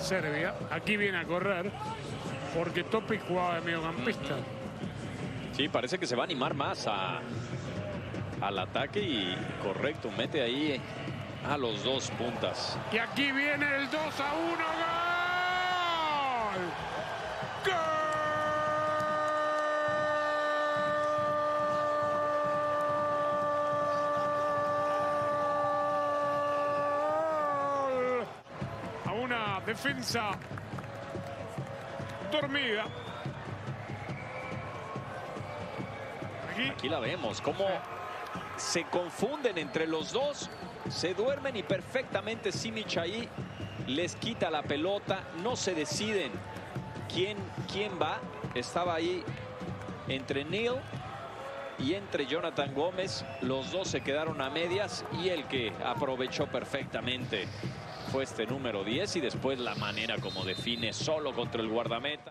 Serbia. Aquí viene a correr porque Topic jugaba de mediocampista. Sí, parece que se va a animar más al ataque y correcto, mete ahí a los dos puntas. Y aquí viene el 2-1, ¡gol! Defensa dormida. Aquí la vemos, cómo se confunden entre los dos, se duermen y perfectamente Simic ahí les quita la pelota, no se deciden quién va. Estaba ahí entre Neil y entre Jonathan Gómez, los dos se quedaron a medias y el que aprovechó perfectamente fue este número 10 y después la manera como define solo contra el guardameta.